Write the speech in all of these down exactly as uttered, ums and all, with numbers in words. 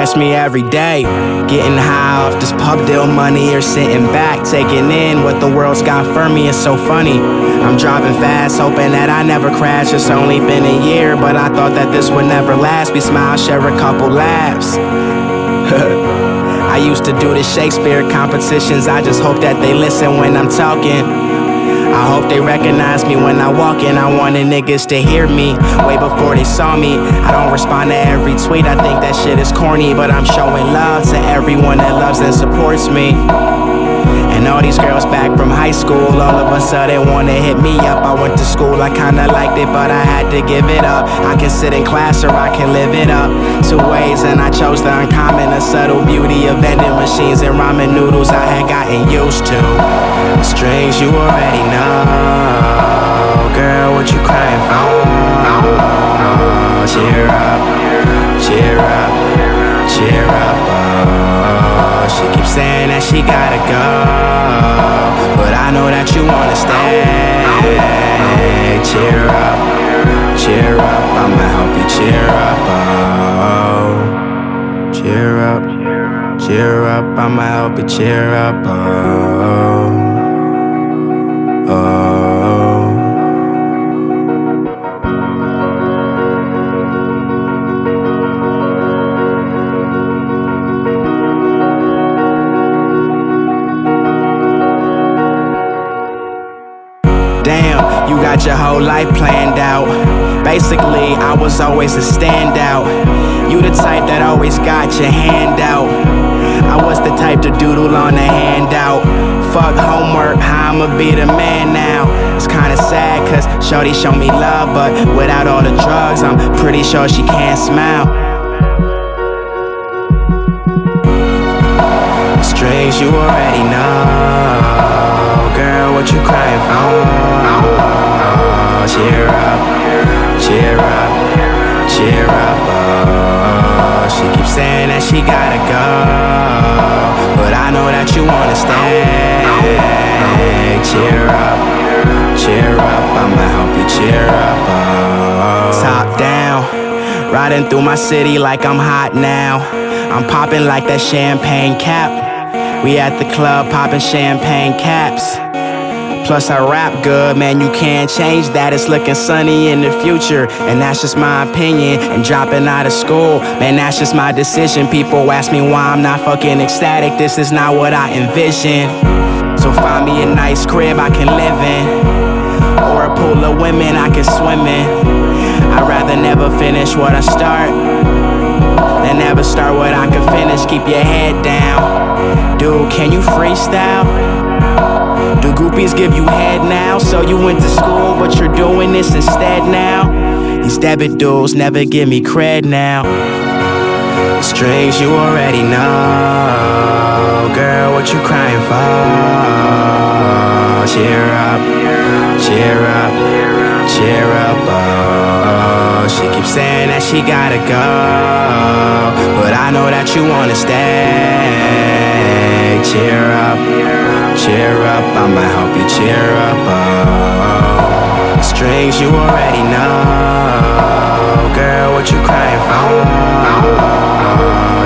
Catch me every day, getting high off this pub deal money, or sitting back, taking in what the world's got for me. It's so funny, I'm driving fast, hoping that I never crash. It's only been a year, but I thought that this would never last. We smile, share a couple laughs. I used to do the Shakespeare competitions, I just hope that they listen when I'm talking. I hope they recognize me when I walk in. I wanted niggas to hear me way before they saw me. I don't respond to every tweet, I think that shit is corny, but I'm showing love to everyone that loves and supports me. And all these girls back from high school, all of a sudden wanna hit me up. I went to school, I kinda liked it, but I had to give it up. I can sit in class or I can live it up. Two ways, and I chose the uncommon, the subtle beauty of vending machines and ramen noodles I had gotten used to. The strings you already know. Girl, what you crying for? Oh, cheer up, cheer up, cheer up. Oh, she keeps saying that she gotta go, but I know that you wanna stay. Cheer up, cheer up, I'ma help you cheer up. Oh, cheer up, cheer up, I'ma help you cheer up. Oh, oh. Damn, you got your whole life planned out. Basically, I was always a standout. You the type that always got your hand out. I was the type to doodle on the handout. Fuck homework, how I'ma be the man now? It's kinda sad, cause shorty showed me love, but without all the drugs, I'm pretty sure she can't smile. The strings you already know. Girl, what you crying for? Cheer up, cheer up, cheer up. Oh, she keeps saying that she gotta go, but I know that you wanna stay. Cheer up, cheer up, I'ma help you cheer up. Oh. Top down, riding through my city like I'm hot now. I'm popping like that champagne cap. We at the club popping champagne caps. Plus I rap good, man, you can't change that. It's looking sunny in the future, and that's just my opinion. And dropping out of school, man, that's just my decision. People ask me why I'm not fucking ecstatic. This is not what I envisioned. So find me a nice crib I can live in, or a pool of women I can swim in. I'd rather never finish what I start than never start what I can finish. Keep your head down. Dude, can you freestyle? Do groupies give you head now? So you went to school, but you're doing this instead now? These debit dudes never give me cred now. The strings you already know. Girl, what you crying for? Cheer up, cheer up, cheer up. Oh, she keeps saying that she gotta go, but I know that you wanna stay. Cheer up, cheer up, I'ma help you cheer up. Oh, the strings you already know. Girl, what you crying for? Oh,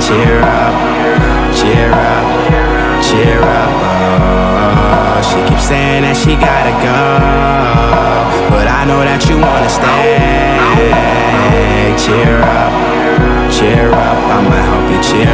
cheer up, cheer up, cheer up. Oh, she keeps saying that she gotta go, but I know that you wanna stay. Cheer up, cheer up, I'ma help you cheer up.